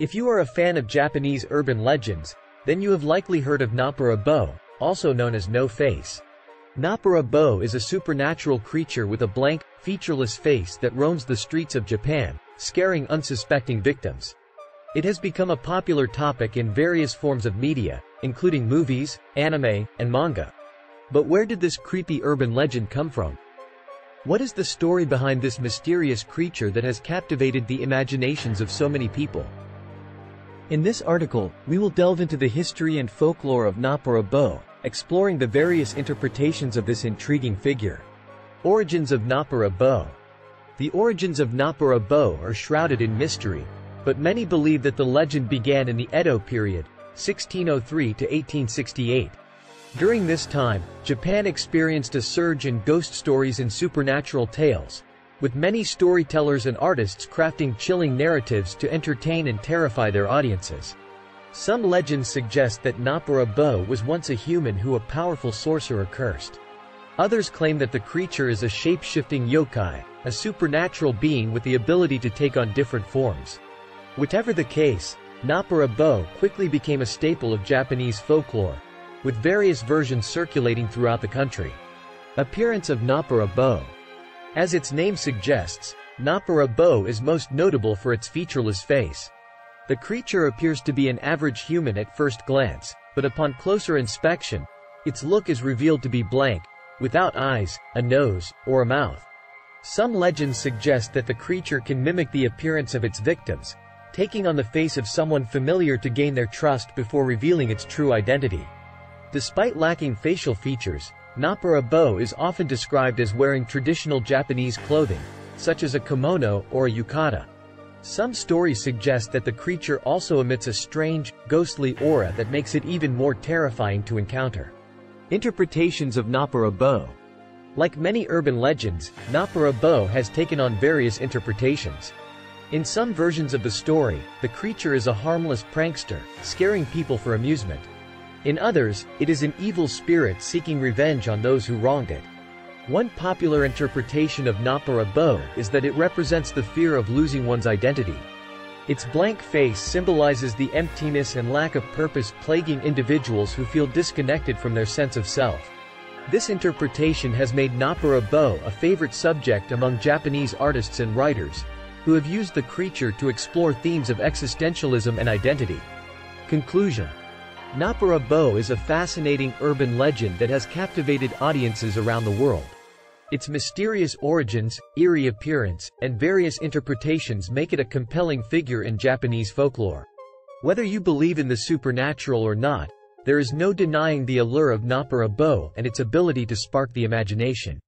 If you are a fan of Japanese urban legends, then you have likely heard of Noppera-bo, also known as No Face. Noppera-bo is a supernatural creature with a blank, featureless face that roams the streets of Japan, scaring unsuspecting victims. It has become a popular topic in various forms of media, including movies, anime, and manga. But where did this creepy urban legend come from? What is the story behind this mysterious creature that has captivated the imaginations of so many people? In this article, we will delve into the history and folklore of Noppera-bo, exploring the various interpretations of this intriguing figure. Origins of Noppera-bo. The origins of Noppera-bo are shrouded in mystery, but many believe that the legend began in the Edo period, 1603 to 1868. During this time, Japan experienced a surge in ghost stories and supernatural tales, with many storytellers and artists crafting chilling narratives to entertain and terrify their audiences. Some legends suggest that Noppera-bo was once a human who a powerful sorcerer cursed. Others claim that the creature is a shape-shifting yokai, a supernatural being with the ability to take on different forms. Whatever the case, Noppera-bo quickly became a staple of Japanese folklore, with various versions circulating throughout the country. Appearance of Noppera-bo. As its name suggests, Noppera-bo is most notable for its featureless face. The creature appears to be an average human at first glance, but upon closer inspection, its look is revealed to be blank, without eyes, a nose, or a mouth. Some legends suggest that the creature can mimic the appearance of its victims, taking on the face of someone familiar to gain their trust before revealing its true identity. Despite lacking facial features, Noppera-bo is often described as wearing traditional Japanese clothing, such as a kimono or a yukata. Some stories suggest that the creature also emits a strange, ghostly aura that makes it even more terrifying to encounter. Interpretations of Noppera-bo. Like many urban legends, Noppera-bo has taken on various interpretations. In some versions of the story, the creature is a harmless prankster, scaring people for amusement. In others, it is an evil spirit seeking revenge on those who wronged it. One popular interpretation of Noppera-bo is that it represents the fear of losing one's identity. Its blank face symbolizes the emptiness and lack of purpose plaguing individuals who feel disconnected from their sense of self. This interpretation has made Noppera-bo a favorite subject among Japanese artists and writers, who have used the creature to explore themes of existentialism and identity. Conclusion. Noppera-bo is a fascinating urban legend that has captivated audiences around the world. Its mysterious origins, eerie appearance, and various interpretations make it a compelling figure in Japanese folklore. Whether you believe in the supernatural or not, there is no denying the allure of Noppera-bo and its ability to spark the imagination.